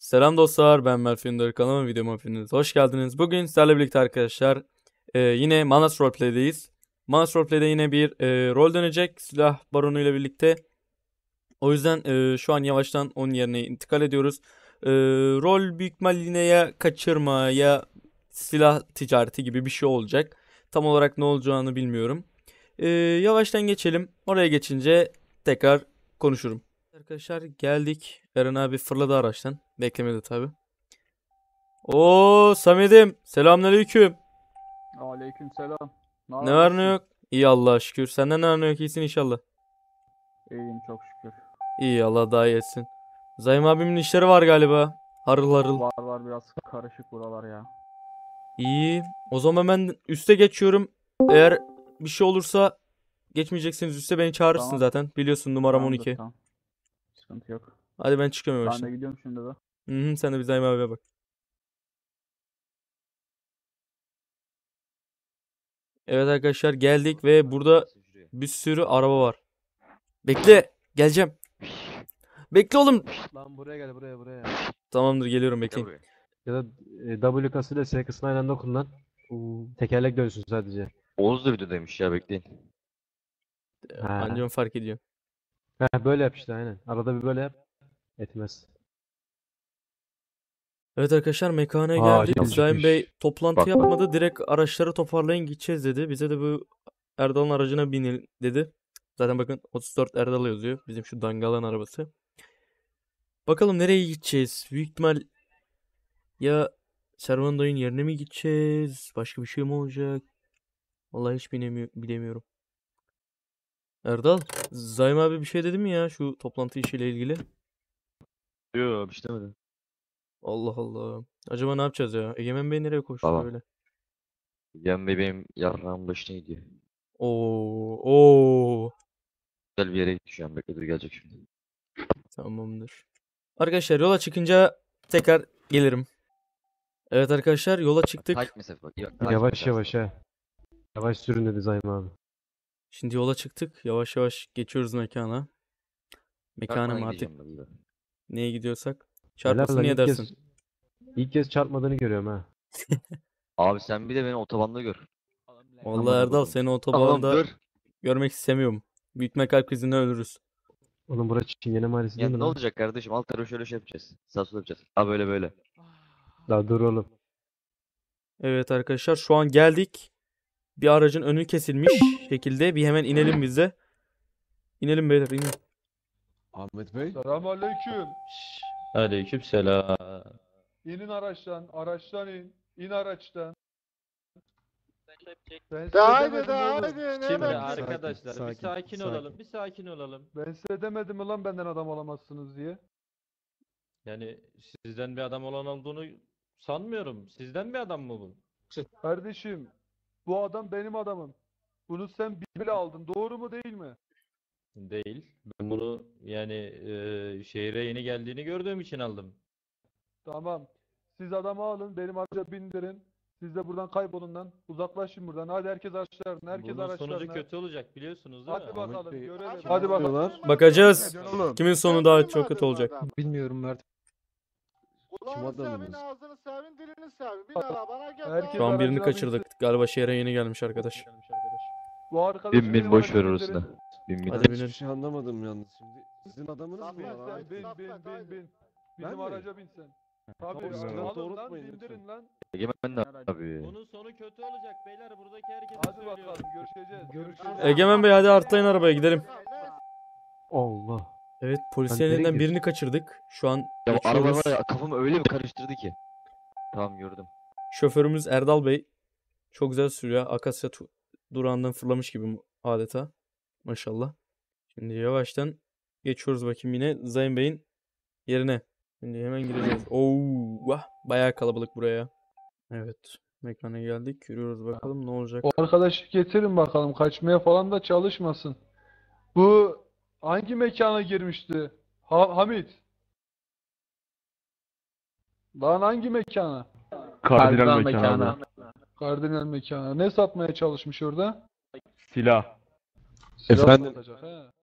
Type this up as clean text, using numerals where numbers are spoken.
Selam dostlar, ben Melfinder, kanalıma videoma hepiniz hoş geldiniz. Bugün sizlerle birlikte arkadaşlar yine Manas Roleplay'deyiz. Manas Roleplay'de yine bir rol dönecek silah baronu ile birlikte. O yüzden şu an yavaştan onun yerine intikal ediyoruz. Rol büyük ihtimal yine ya kaçırma ya silah ticareti gibi bir şey olacak. Tam olarak ne olacağını bilmiyorum. Yavaştan geçelim. Oraya geçince tekrar konuşurum. Arkadaşlar geldik. Eren abi fırladı araçtan. Beklemedi tabi. Oo Samidim. Selamünaleyküm. Aleykümselam. Ne var ne yok? İyi Allah'a şükür. Senden ne var ne yok? İyisin inşallah. İyiyim çok şükür. İyi Allah daha iyi etsin. Zaym abimin işleri var galiba. Harıl harıl. Var biraz karışık buralar ya. İyi. O zaman ben üste geçiyorum. Eğer bir şey olursa geçmeyeceksiniz üste, beni çağırırsın tamam. Zaten. Biliyorsun numaram tamamdır, 12. Tamam. Sıkıntı yok. Hadi ben çıkıyorum. Ben de gidiyorum şimdi de. Hı, sen de bir Zaim abiye bak. Evet arkadaşlar geldik ve burada bir sürü araba var. Bekle. Geleceğim. Bekle oğlum. Lan buraya gel buraya. Tamamdır geliyorum, bekleyin. Ya da W kasıyla S kısmı aynı anda kullan. Tekerlek dönsün sadece. Oğuz da videodaymış ya, bekleyin. Ancam fark ediyor. Ha, böyle yap işte aynen. Arada bir böyle yap. Etmez. Evet arkadaşlar mekana geldik. Zayn Bey toplantı yapmadı. Direkt araçları toparlayın gideceğiz dedi. Bize de bu Erdal'ın aracına binin dedi. Zaten bakın 34 Erdal yazıyor. Bizim şu dangalan arabası. Bakalım nereye gideceğiz? Büyük ihtimal ya Servando'nun yerine mi gideceğiz? Başka bir şey mi olacak? Vallahi hiç bilemiyorum. Erdal, Zaim abi bir şey dedi mi ya şu toplantı işiyle ilgili? Yok bir şey demedim. Allah Allah. Acaba ne yapacağız ya? Egemen Bey nereye koştu tamam. Böyle? Egemen Bey benim yarrağımın başına gidiyor. Oo. Güzel bir yere gitti şu an. Bekledir gelecek şimdi. Tamamdır. Arkadaşlar yola çıkınca tekrar gelirim. Evet arkadaşlar yola çıktık. Yavaş sürün dedi Zaim abi. Şimdi yola çıktık. Yavaş yavaş geçiyoruz mekana. Mekana artık neye gidiyorsak. Çarpmasın niye dersin? İlk kez çarpmadığını görüyorum ha. Abi sen bir de beni otobanda gör. Vallahi Erdal seni otobanda görmek istemiyorum. Büyütme kalp krizinden ölürüz. Oğlum burası Çingene mahallesi değil mi? Ne olacak kardeşim? Alt tarafı şöyle şey yapacağız. Sağ sol yapacağız. Ha böyle. Daha dur oğlum. Evet arkadaşlar şu an geldik. Bir aracın önü kesilmiş şekilde. Bir hemen inelim biz de. İnelim beyler inelim. Ahmet Bey. Selamünaleyküm. Aleykümselam. İnin araçtan in araçtan. Haydi. Şimdi arkadaşlar bir sakin olalım. Ben size demedim mi lan benden adam olamazsınız diye? Yani sizden bir adam olan olduğunu sanmıyorum. Sizden bir adam mı bu? Kardeşim bu adam benim adamım. Bunu sen bile aldın. Doğru mu değil mi? Değil. Ben bunu yani şehre yeni geldiğini gördüğüm için aldım. Tamam. Siz adamı alın. Benim araca bindirin. Siz de buradan kaybolun lan. Uzaklaşın buradan. Hadi herkes araçlarına. Bunun sonucu kötü olacak biliyorsunuz değil mi? Hadi bakalım. Görelim. Hadi bakalım. Bakacağız. Kimin sonu daha çok kötü olacak? Bilmiyorum Mert. Kulağını sevin, ağzını sevin, dilini sevin. Bin arabana gel. Şu an birini kaçırdık. Galiba şehre yeni gelmiş arkadaş. Bin boş ver orasını. Hadi bir şey anlamadım yalnız şimdi. Sizin adamınız mı var? Bin. Bizim araca bin sen. Tabii alın lan, bindirin lan. Egemen de abi. Bunun sonu kötü olacak beyler, buradaki herkes söylüyor. Hadi bakalım görüşeceğiz. Egemen Bey hadi artlayın arabaya gidelim. Allah. Evet polislerin elinden birini kaçırdık. Şu an araba var ya, kafamı öyle bir karıştırdı ki. Tamam gördüm. Şoförümüz Erdal Bey. Çok güzel sürüyor. Akasya durağından fırlamış gibi adeta. Maşallah. Şimdi yavaştan geçiyoruz bakayım yine Zayn Bey'in yerine. Şimdi hemen gireceğiz. Vah. Bayağı kalabalık buraya. Evet. Mekana geldik. Yürüyoruz bakalım ne olacak. O arkadaşı getirin bakalım. Kaçmaya falan da çalışmasın. Bu hangi mekana girmişti? Hamit. Lan hangi mekana? Kardinal mekana. Ne satmaya çalışmış orada? Silah. Efendim. Satacak,